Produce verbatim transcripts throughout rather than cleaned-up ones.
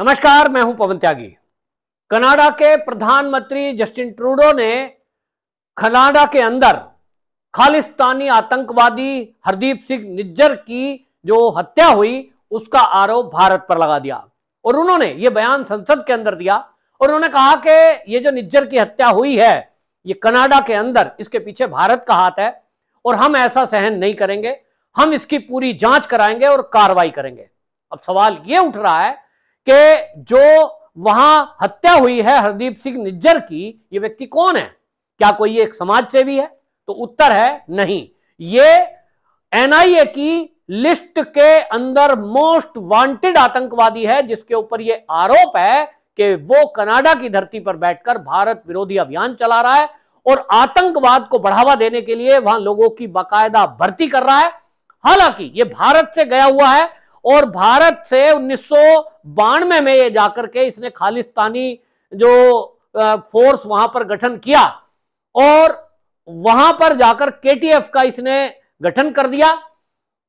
नमस्कार, मैं हूं पवन त्यागी। कनाडा के प्रधानमंत्री जस्टिन ट्रूडो ने कनाडा के अंदर खालिस्तानी आतंकवादी हरदीप सिंह निज्जर की जो हत्या हुई उसका आरोप भारत पर लगा दिया और उन्होंने ये बयान संसद के अंदर दिया और उन्होंने कहा कि ये जो निज्जर की हत्या हुई है ये कनाडा के अंदर, इसके पीछे भारत का हाथ है और हम ऐसा सहन नहीं करेंगे, हम इसकी पूरी जांच कराएंगे और कार्रवाई करेंगे। अब सवाल ये उठ रहा है कि जो वहां हत्या हुई है हरदीप सिंह निज्जर की, ये व्यक्ति कौन है? क्या कोई एक समाज सेवी है? तो उत्तर है नहीं। ये एन आई ए की लिस्ट के अंदर मोस्ट वांटेड आतंकवादी है जिसके ऊपर ये आरोप है कि वो कनाडा की धरती पर बैठकर भारत विरोधी अभियान चला रहा है और आतंकवाद को बढ़ावा देने के लिए वहां लोगों की बाकायदा भर्ती कर रहा है। हालांकि ये भारत से गया हुआ है और भारत से उन्नीस सौ बानवे में ये जाकर के इसने खालिस्तानी जो फोर्स वहां पर गठन किया और वहां पर जाकर के टी एफ का इसने गठन कर दिया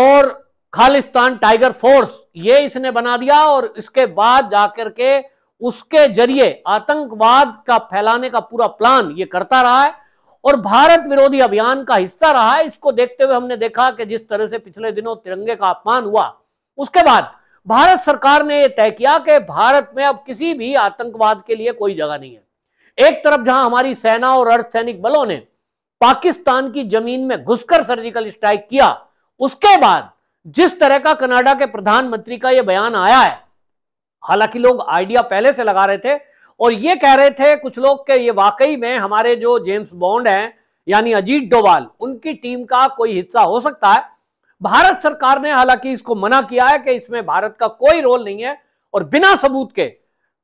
और खालिस्तान टाइगर फोर्स ये इसने बना दिया और इसके बाद जाकर के उसके जरिए आतंकवाद का फैलाने का पूरा प्लान ये करता रहा है और भारत विरोधी अभियान का हिस्सा रहा है। इसको देखते हुए हमने देखा कि जिस तरह से पिछले दिनों तिरंगे का अपमान हुआ, उसके बाद भारत सरकार ने यह तय किया कि भारत में अब किसी भी आतंकवाद के लिए कोई जगह नहीं है। एक तरफ जहां हमारी सेना और अर्धसैनिक बलों ने पाकिस्तान की जमीन में घुसकर सर्जिकल स्ट्राइक किया, उसके बाद जिस तरह का कनाडा के प्रधानमंत्री का यह बयान आया है, हालांकि लोग आइडिया पहले से लगा रहे थे और ये कह रहे थे कुछ लोग कि ये वाकई में हमारे जो जेम्स बॉन्ड हैं यानी अजीत डोवाल उनकी टीम का कोई हिस्सा हो सकता है। भारत सरकार ने हालांकि इसको मना किया है कि इसमें भारत का कोई रोल नहीं है और बिना सबूत के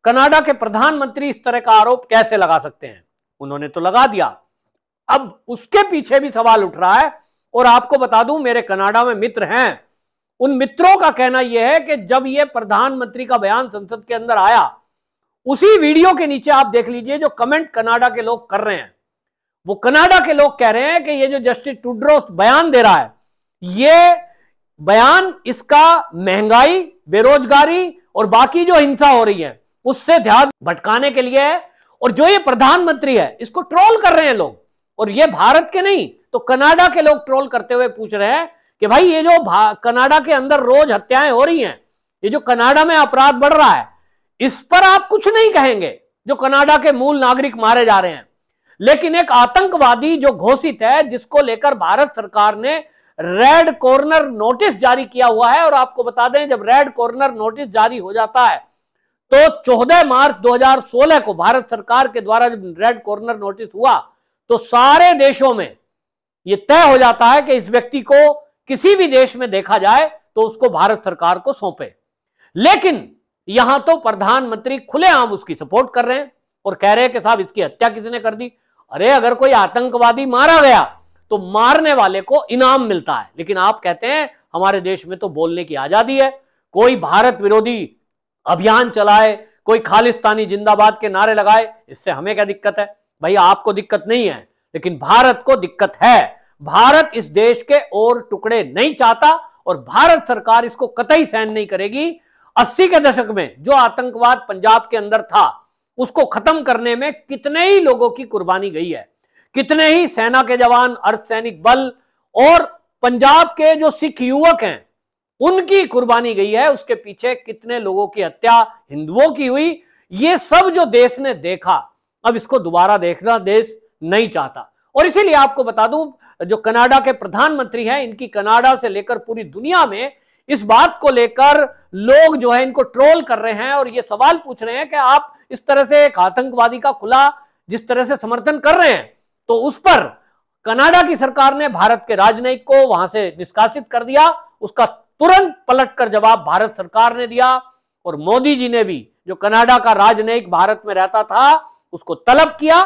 कनाडा के प्रधानमंत्री इस तरह का आरोप कैसे लगा सकते हैं? उन्होंने तो लगा दिया, अब उसके पीछे भी सवाल उठ रहा है। और आपको बता दूं, मेरे कनाडा में मित्र हैं, उन मित्रों का कहना यह है कि जब ये प्रधानमंत्री का बयान संसद के अंदर आया, उसी वीडियो के नीचे आप देख लीजिए जो कमेंट कनाडा के लोग कर रहे हैं, वो कनाडा के लोग कह रहे हैं कि ये जो जस्टिन ट्रूडो बयान दे रहा है ये बयान, इसका महंगाई, बेरोजगारी और बाकी जो हिंसा हो रही है उससे ध्यान भटकाने के लिए है और जो ये प्रधानमंत्री है इसको ट्रोल कर रहे हैं लोग। और ये भारत के नहीं तो कनाडा के लोग ट्रोल करते हुए पूछ रहे हैं कि भाई ये जो कनाडा के अंदर रोज हत्याएं हो रही हैं, ये जो कनाडा में अपराध बढ़ रहा है, इस पर आप कुछ नहीं कहेंगे? जो कनाडा के मूल नागरिक मारे जा रहे हैं, लेकिन एक आतंकवादी जो घोषित है, जिसको लेकर भारत सरकार ने रेड कॉर्नर नोटिस जारी किया हुआ है। और आपको बता दें, जब रेड कॉर्नर नोटिस जारी हो जाता है तो चौदह मार्च दो हज़ार सोलह को भारत सरकार के द्वारा जब रेड कॉर्नर नोटिस हुआ तो सारे देशों में यह तय हो जाता है कि इस व्यक्ति को किसी भी देश में देखा जाए तो उसको भारत सरकार को सौंपे। लेकिन यहां तो प्रधानमंत्री खुलेआम उसकी सपोर्ट कर रहे हैं और कह रहे हैं कि साहब इसकी हत्या किसने कर दी। अरे अगर कोई आतंकवादी मारा गया तो मारने वाले को इनाम मिलता है, लेकिन आप कहते हैं हमारे देश में तो बोलने की आजादी है। कोई भारत विरोधी अभियान चलाए, कोई खालिस्तानी जिंदाबाद के नारे लगाए, इससे हमें क्या दिक्कत है? भाई आपको दिक्कत नहीं है, लेकिन भारत को दिक्कत है। भारत इस देश के और टुकड़े नहीं चाहता और भारत सरकार इसको कतई सहन नहीं करेगी। अस्सी के दशक में जो आतंकवाद पंजाब के अंदर था, उसको खत्म करने में कितने ही लोगों की कुर्बानी गई है, कितने ही सेना के जवान, अर्धसैनिक बल और पंजाब के जो सिख युवक हैं उनकी कुर्बानी गई है, उसके पीछे कितने लोगों की हत्या हिंदुओं की हुई, ये सब जो देश ने देखा, अब इसको दोबारा देखना देश नहीं चाहता। और इसीलिए आपको बता दूं, जो कनाडा के प्रधानमंत्री हैं, इनकी कनाडा से लेकर पूरी दुनिया में इस बात को लेकर लोग जो है इनको ट्रोल कर रहे हैं और ये सवाल पूछ रहे हैं कि आप इस तरह से एक आतंकवादी का खुला जिस तरह से समर्थन कर रहे हैं, तो उस पर कनाडा की सरकार ने भारत के राजनयिक को वहां से निष्कासित कर दिया। उसका तुरंत पलट कर जवाब भारत सरकार ने दिया और मोदी जी ने भी जो कनाडा का राजनयिक भारत में रहता था उसको तलब किया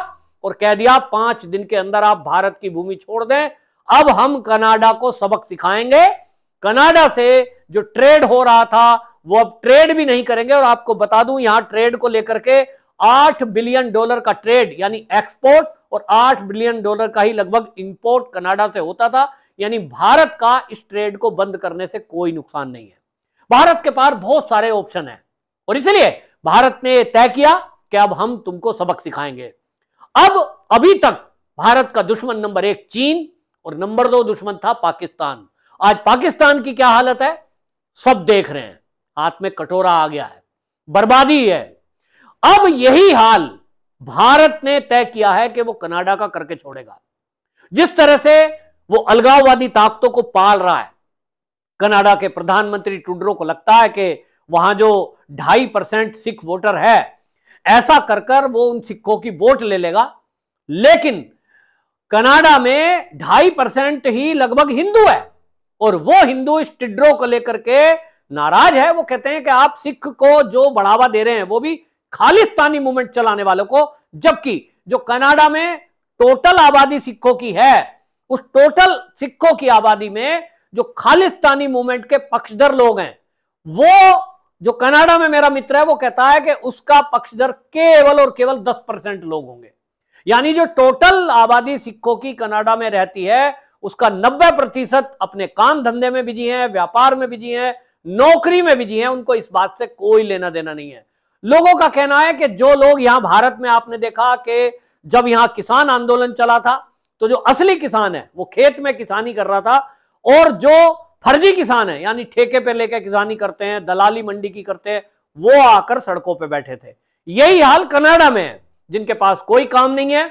और कह दिया पांच दिन के अंदर आप भारत की भूमि छोड़ दें, अब हम कनाडा को सबक सिखाएंगे। कनाडा से जो ट्रेड हो रहा था वो अब ट्रेड भी नहीं करेंगे। और आपको बता दूं, यहां ट्रेड को लेकर के आठ बिलियन डॉलर का ट्रेड यानी एक्सपोर्ट और आठ बिलियन डॉलर का ही लगभग इंपोर्ट कनाडा से होता था, यानी भारत का इस ट्रेड को बंद करने से कोई नुकसान नहीं है। भारत के पास बहुत सारे ऑप्शन है और इसलिए भारत ने तय किया कि अब हम तुमको सबक सिखाएंगे। अब अभी तक भारत का दुश्मन नंबर एक चीन और नंबर दो दुश्मन था पाकिस्तान। आज पाकिस्तान की क्या हालत है सब देख रहे हैं, हाथ में कटोरा आ गया है, बर्बादी है। अब यही हाल भारत ने तय किया है कि वो कनाडा का करके छोड़ेगा। जिस तरह से वो अलगाववादी ताकतों को पाल रहा है, कनाडा के प्रधानमंत्री ट्रूडो को लगता है कि वहां जो ढाई परसेंट सिख वोटर है, ऐसा कर कर वो उन सिखों की वोट ले लेगा। लेकिन कनाडा में ढाई परसेंट ही लगभग हिंदू है और वो हिंदू इस ट्रूडो को लेकर के नाराज है। वो कहते हैं कि आप सिख को जो बढ़ावा दे रहे हैं वो भी खालिस्तानी मूवमेंट चलाने वालों को, जबकि जो कनाडा में टोटल आबादी सिखों की है, उस टोटल सिखों की आबादी में जो खालिस्तानी मूवमेंट के पक्षधर लोग हैं, वो जो कनाडा में मेरा मित्र है वो कहता है कि उसका पक्षधर केवल और केवल दस परसेंट लोग होंगे। यानी जो टोटल आबादी सिखों की कनाडा में रहती है उसका नब्बे प्रतिशत अपने काम धंधे में बिजी हैं, व्यापार में बिजी हैं, नौकरी में बिजी हैं, उनको इस बात से कोई लेना देना नहीं है। लोगों का कहना है कि जो लोग यहाँ भारत में, आपने देखा कि जब यहाँ किसान आंदोलन चला था तो जो असली किसान है वो खेत में किसानी कर रहा था, और जो फर्जी किसान है यानी ठेके पे लेके किसानी करते हैं, दलाली मंडी की करते हैं, वो आकर सड़कों पे बैठे थे। यही हाल कनाडा में है। जिनके पास कोई काम नहीं है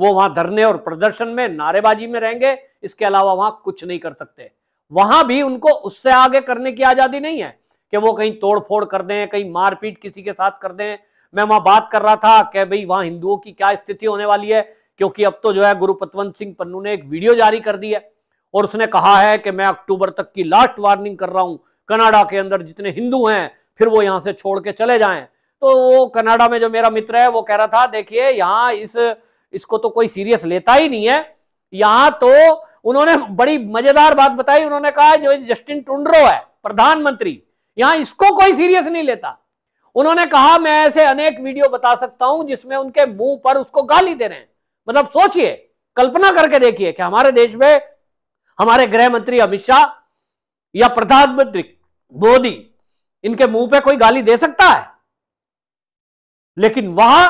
वो वहां धरने और प्रदर्शन में, नारेबाजी में रहेंगे, इसके अलावा वहां कुछ नहीं कर सकते। वहां भी उनको उससे आगे करने की आजादी नहीं है कि वो कहीं तोड़फोड़ कर दें, कहीं मारपीट किसी के साथ कर दें। मैं वहां बात कर रहा था कि भाई वहां हिंदुओं की क्या स्थिति होने वाली है, क्योंकि अब तो जो है गुरुपतवंत सिंह पन्नू ने एक वीडियो जारी कर दी है और उसने कहा है कि मैं अक्टूबर तक की लास्ट वार्निंग कर रहा हूं, कनाडा के अंदर जितने हिंदू हैं फिर वो यहां से छोड़ के चले जाएं। तो वो कनाडा में जो मेरा मित्र है वो कह रहा था, देखिए यहाँ इस इसको तो कोई सीरियस लेता ही नहीं है। यहाँ तो उन्होंने बड़ी मजेदार बात बताई, उन्होंने कहा जो जस्टिन ट्रूडो है प्रधानमंत्री, यहाँ इसको कोई सीरियस नहीं लेता। उन्होंने कहा मैं ऐसे अनेक वीडियो बता सकता हूं जिसमें उनके मुंह पर उसको गाली दे रहे हैं। मतलब सोचिए, कल्पना करके देखिए कि हमारे देश में हमारे गृह मंत्री अमित शाह या प्रधानमंत्री मोदी, इनके मुंह पे कोई गाली दे सकता है? लेकिन वहां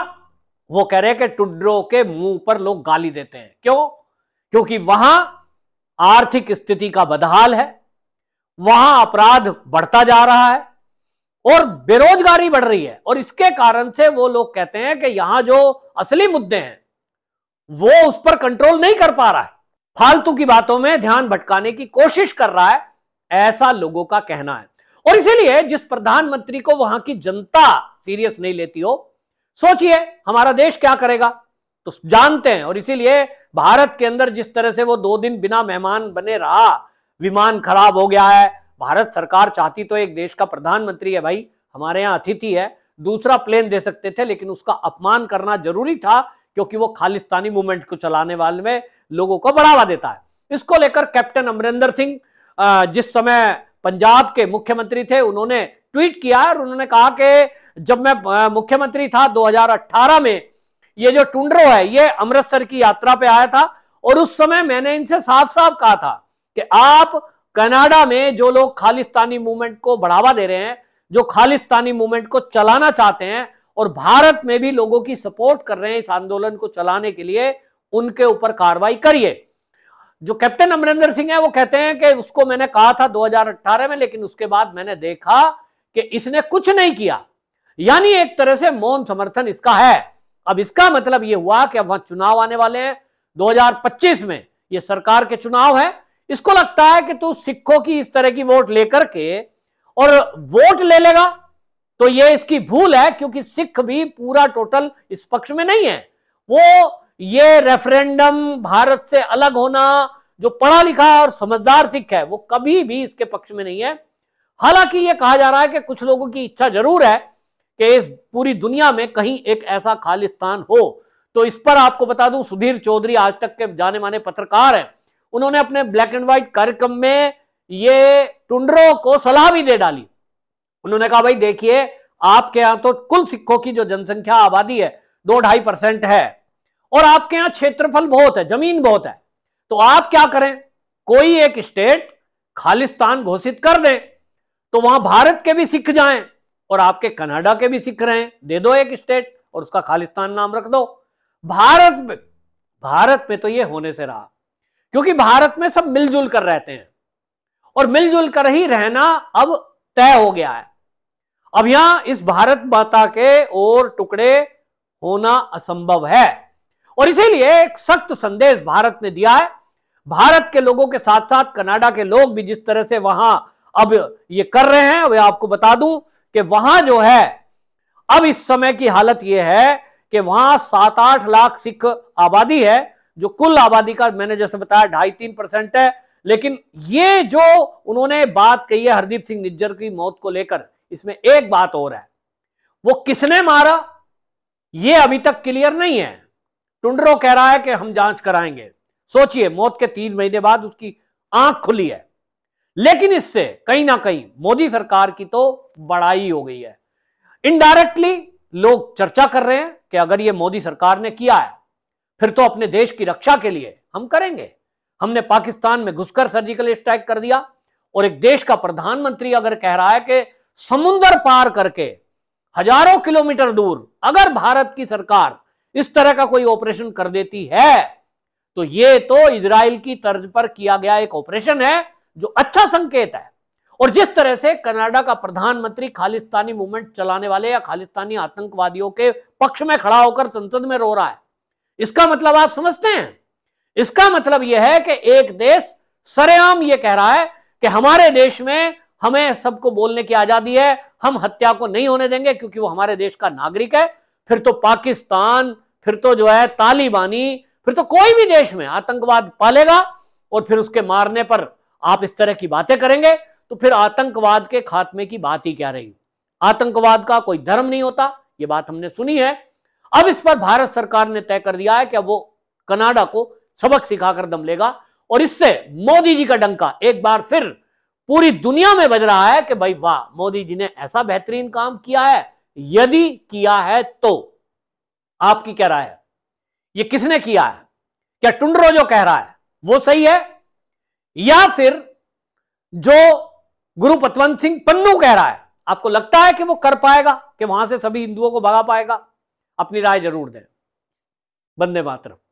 वो कह रहे हैं कि ट्रूडो के मुंह पर लोग गाली देते हैं। क्यों? क्योंकि वहां आर्थिक स्थिति का बदहाल है, वहां अपराध बढ़ता जा रहा है और बेरोजगारी बढ़ रही है, और इसके कारण से वो लोग कहते हैं कि यहां जो असली मुद्दे हैं वो उस पर कंट्रोल नहीं कर पा रहा है, फालतू की बातों में ध्यान भटकाने की कोशिश कर रहा है, ऐसा लोगों का कहना है। और इसीलिए जिस प्रधानमंत्री को वहां की जनता सीरियस नहीं लेती हो, सोचिए हमारा देश क्या करेगा। तो जानते हैं, और इसीलिए भारत के अंदर जिस तरह से वो दो दिन बिना मेहमान बने रहा, विमान खराब हो गया है। भारत सरकार चाहती तो एक देश का प्रधानमंत्री है भाई, हमारे यहाँ अतिथि है, दूसरा प्लेन दे सकते थे, लेकिन उसका अपमान करना जरूरी था क्योंकि वो खालिस्तानी मूवमेंट को चलाने वाले में लोगों को बढ़ावा देता है। इसको लेकर कैप्टन अमरिंदर सिंह जिस समय पंजाब के मुख्यमंत्री थे, उन्होंने ट्वीट किया और उन्होंने कहा कि जब मैं मुख्यमंत्री था दो हज़ार अठारह में, ये जो ट्रूडो है ये अमृतसर की यात्रा पे आया था, और उस समय मैंने इनसे साफ साफ कहा था कि आप कनाडा में जो लोग खालिस्तानी मूवमेंट को बढ़ावा दे रहे हैं, जो खालिस्तानी मूवमेंट को चलाना चाहते हैं और भारत में भी लोगों की सपोर्ट कर रहे हैं इस आंदोलन को चलाने के लिए, उनके ऊपर कार्रवाई करिए। जो कैप्टन अमरिंदर सिंह है वो कहते हैं कि उसको मैंने कहा था दो हज़ार अठारह में, लेकिन उसके बाद मैंने देखा कि इसने कुछ नहीं किया। यानी एक तरह से मौन समर्थन इसका है। अब इसका मतलब ये हुआ कि अब वहां चुनाव आने वाले हैं दो हज़ार पच्चीस में, ये सरकार के चुनाव है। इसको लगता है कि तू सिखों की इस तरह की वोट लेकर के और वोट ले लेगा तो ये इसकी भूल है, क्योंकि सिख भी पूरा टोटल इस पक्ष में नहीं है। वो ये रेफरेंडम, भारत से अलग होना, जो पढ़ा लिखा और समझदार सिख है वो कभी भी इसके पक्ष में नहीं है। हालांकि ये कहा जा रहा है कि कुछ लोगों की इच्छा जरूर है कि इस पूरी दुनिया में कहीं एक ऐसा खालिस्तान हो। तो इस पर आपको बता दूं, सुधीर चौधरी आज तक के जाने माने पत्रकार हैं, उन्होंने अपने ब्लैक एंड व्हाइट कार्यक्रम में ये ट्रूडो को सलाह भी दे डाली। उन्होंने कहा भाई देखिए, आपके यहां तो कुल सिखों की जो जनसंख्या आबादी है दो ढाई परसेंट है, और आपके यहां क्षेत्रफल बहुत है, जमीन बहुत है, तो आप क्या करें, कोई एक स्टेट खालिस्तान घोषित कर दें, तो वहां भारत के भी सिख जाएं और आपके कनाडा के भी सिख रहे हैं, दे दो एक स्टेट और उसका खालिस्तान नाम रख दो। भारत में भारत में तो ये होने से रहा, क्योंकि भारत में सब मिलजुल कर रहते हैं और मिलजुल कर ही रहना अब तय हो गया है। अब यहां इस भारत माता के और टुकड़े होना असंभव है और इसीलिए एक सख्त संदेश भारत ने दिया है। भारत के लोगों के साथ साथ कनाडा के लोग भी जिस तरह से वहां अब ये कर रहे हैं, वे आपको बता दूं कि वहां जो है अब इस समय की हालत यह है कि वहां सात आठ लाख सिख आबादी है, जो कुल आबादी का मैंने जैसे बताया ढाई तीन परसेंट है। लेकिन ये जो उन्होंने बात कही है हरदीप सिंह निज्जर की मौत को लेकर, इसमें एक बात और है, वो किसने मारा ये अभी तक क्लियर नहीं है। टुंडरो कह रहा है कि हम जांच कराएंगे। सोचिए, मौत के तीन महीने बाद उसकी आंख खुली है, लेकिन इससे कहीं ना कहीं मोदी सरकार की तो बड़ाई हो गई है। इनडायरेक्टली लोग चर्चा कर रहे हैं कि अगर ये मोदी सरकार ने किया है फिर तो अपने देश की रक्षा के लिए हम करेंगे। हमने पाकिस्तान में घुसकर सर्जिकल स्ट्राइक कर दिया और एक देश का प्रधानमंत्री अगर कह रहा है कि समुंदर पार करके हजारों किलोमीटर दूर अगर भारत की सरकार इस तरह का कोई ऑपरेशन कर देती है तो ये तो इजराइल की तर्ज पर किया गया एक ऑपरेशन है, जो अच्छा संकेत है। और जिस तरह से कनाडा का प्रधानमंत्री खालिस्तानी मूवमेंट चलाने वाले या खालिस्तानी आतंकवादियों के पक्ष में खड़ा होकर संसद में रो रहा है, इसका मतलब आप समझते हैं। इसका मतलब यह है कि एक देश सरेआम यह कह रहा है कि हमारे देश में हमें सबको बोलने की आजादी है, हम हत्या को नहीं होने देंगे क्योंकि वो हमारे देश का नागरिक है। फिर तो पाकिस्तान, फिर तो जो है तालिबानी, फिर तो कोई भी देश में आतंकवाद पालेगा और फिर उसके मारने पर आप इस तरह की बातें करेंगे तो फिर आतंकवाद के खात्मे की बात ही क्या रही। आतंकवाद का कोई धर्म नहीं होता, ये बात हमने सुनी है। अब इस पर भारत सरकार ने तय कर दिया है कि अब वो कनाडा को सबक सिखाकर दम लेगा और इससे मोदी जी का डंका एक बार फिर पूरी दुनिया में बज रहा है कि भाई वाह, मोदी जी ने ऐसा बेहतरीन काम किया है। यदि किया है तो आपकी क्या राय है, ये किसने किया है? क्या टुंडरो जो कह रहा है वो सही है, या फिर जो गुरुपतवंत सिंह पन्नू कह रहा है आपको लगता है कि वो कर पाएगा, कि वहां से सभी हिंदुओं को भगा पाएगा? अपनी राय जरूर दें। वंदे मातरम।